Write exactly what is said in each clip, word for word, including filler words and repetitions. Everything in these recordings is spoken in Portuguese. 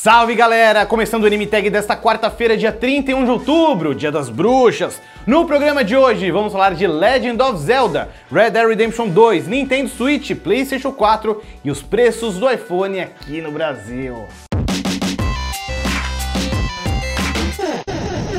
Salve galera! Começando o Anime Tag desta quarta-feira, dia trinta e um de outubro, dia das bruxas. No programa de hoje vamos falar de Legend of Zelda, Red Dead Redemption dois, Nintendo Switch, PlayStation quatro e os preços do iPhone aqui no Brasil.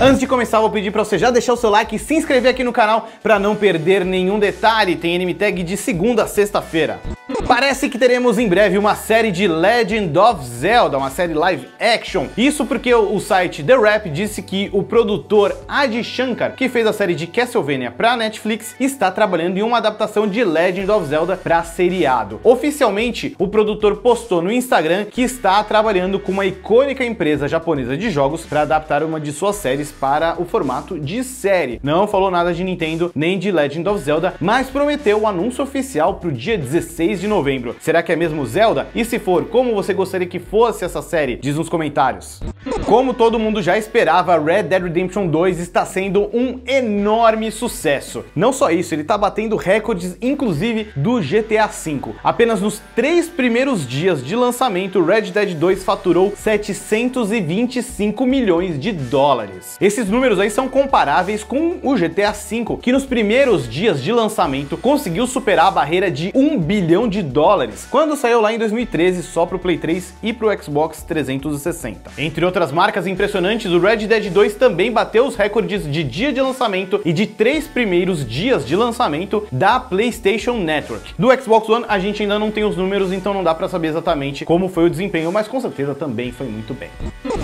Antes de começar, vou pedir para você já deixar o seu like e se inscrever aqui no canal para não perder nenhum detalhe. Tem Anime Tag de segunda a sexta-feira. Parece que teremos em breve uma série de Legend of Zelda, uma série live action. Isso porque o site The Wrap disse que o produtor Adi Shankar, que fez a série de Castlevania para Netflix, está trabalhando em uma adaptação de Legend of Zelda para seriado. Oficialmente, o produtor postou no Instagram que está trabalhando com uma icônica empresa japonesa de jogos para adaptar uma de suas séries para o formato de série. Não falou nada de Nintendo nem de Legend of Zelda, mas prometeu o anúncio oficial para o dia dezesseis de novembro. Será que é mesmo Zelda? E se for, como você gostaria que fosse essa série? Diz nos comentários. Como todo mundo já esperava, Red Dead Redemption dois está sendo um enorme sucesso. Não só isso, ele está batendo recordes, inclusive, do G T A cinco. Apenas nos três primeiros dias de lançamento, Red Dead dois faturou setecentos e vinte e cinco milhões de dólares. Esses números aí são comparáveis com o G T A cinco, que nos primeiros dias de lançamento conseguiu superar a barreira de um bilhão de dólares, quando saiu lá em dois mil e treze só pro Play três e pro Xbox trezentos e sessenta. Entre outras marcas impressionantes, o Red Dead dois também bateu os recordes de dia de lançamento e de três primeiros dias de lançamento da PlayStation Network. Do Xbox One a gente ainda não tem os números, então não dá pra saber exatamente como foi o desempenho, mas com certeza também foi muito bem.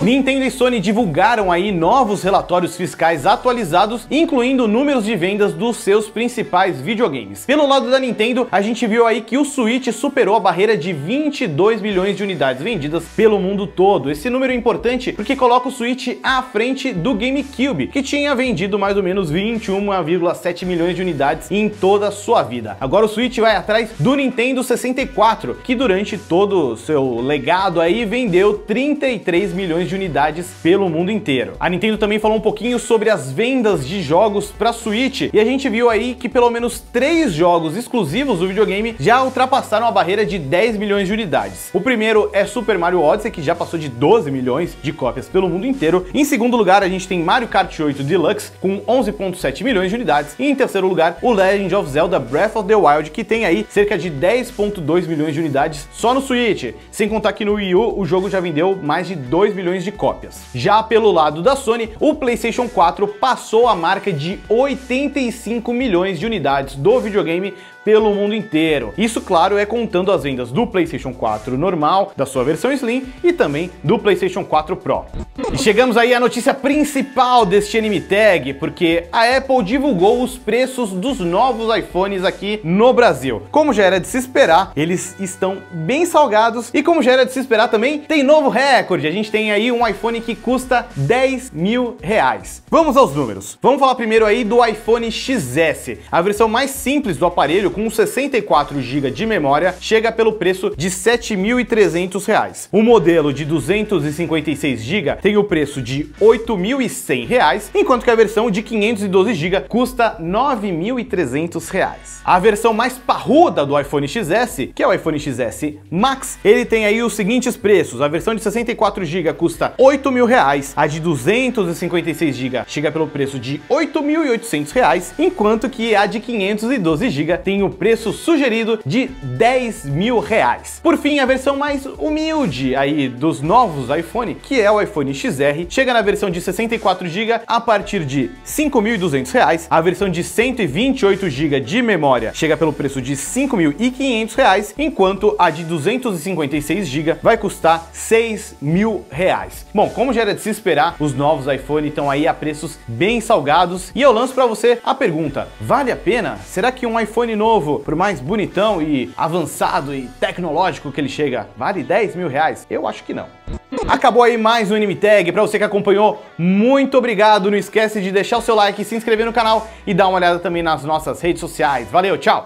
Nintendo e Sony divulgaram aí novos relatórios fiscais atualizados, incluindo números de vendas dos seus principais videogames. Pelo lado da Nintendo, a gente viu aí que o Switch superou a barreira de vinte e dois milhões de unidades vendidas pelo mundo todo. Esse número é importante porque coloca o Switch à frente do GameCube, que tinha vendido mais ou menos vinte e um vírgula sete milhões de unidades em toda a sua vida. Agora o Switch vai atrás do Nintendo sessenta e quatro, que durante todo o seu legado aí vendeu trinta e três milhões de unidades pelo mundo inteiro. A Nintendo também falou um pouquinho sobre as vendas de jogos para Switch, e a gente viu aí que pelo menos três jogos exclusivos do videogame já ultrapassaram a barreira de dez milhões de unidades. O primeiro é Super Mario Odyssey, que já passou de doze milhões de cópias pelo mundo inteiro. Em segundo lugar, a gente tem Mario Kart oito Deluxe, com onze vírgula sete milhões de unidades. E em terceiro lugar, o Legend of Zelda Breath of the Wild, que tem aí cerca de dez vírgula dois milhões de unidades só no Switch. Sem contar que no Wii U, o jogo já vendeu mais de dois milhões de cópias. Já pelo lado da Sony, o PlayStation quatro passou a marca de oitenta e cinco milhões de unidades do videogame pelo mundo inteiro. Isso, claro, é contando as vendas do PlayStation quatro normal, da sua versão Slim e também do PlayStation quatro Pro. E chegamos aí à notícia principal deste Anime Tag, porque a Apple divulgou os preços dos novos iPhones aqui no Brasil. Como já era de se esperar, eles estão bem salgados, e como já era de se esperar também, tem novo recorde. A gente tem aí um iPhone que custa dez mil reais. Vamos aos números. Vamos falar primeiro aí do iPhone X S. A versão mais simples do aparelho, com sessenta e quatro gigas de memória, chega pelo preço de sete mil e trezentos reais. O modelo de duzentos e cinquenta e seis gigas tem o preço de oito mil e cem reais, enquanto que a versão de quinhentos e doze gigas custa nove mil e trezentos reais. A versão mais parruda do iPhone X S, que é o iPhone X S Max, ele tem aí os seguintes preços. A versão de sessenta e quatro gigas custa oito mil reais, a de duzentos e cinquenta e seis gigas chega pelo preço de oito mil e oitocentos reais, enquanto que a de quinhentos e doze gigas tem o preço sugerido de dez mil reais. Por fim, a versão mais humilde aí dos novos iPhone, que é o iPhone X R, chega na versão de sessenta e quatro gigas a partir de cinco mil e duzentos reais, a versão de cento e vinte e oito gigas de memória chega pelo preço de cinco mil e quinhentos reais, enquanto a de duzentos e cinquenta e seis gigas vai custar seis mil reais. Bom, como já era de se esperar, os novos iPhone estão aí a preços bem salgados, e eu lanço para você a pergunta: vale a pena? Será que um iPhone novo, por mais bonitão e avançado e tecnológico que ele chega, vale dez mil reais? Eu acho que não. Acabou aí mais um Anime Tag. Pra você que acompanhou, muito obrigado. Não esquece de deixar o seu like, se inscrever no canal e dar uma olhada também nas nossas redes sociais. Valeu, tchau!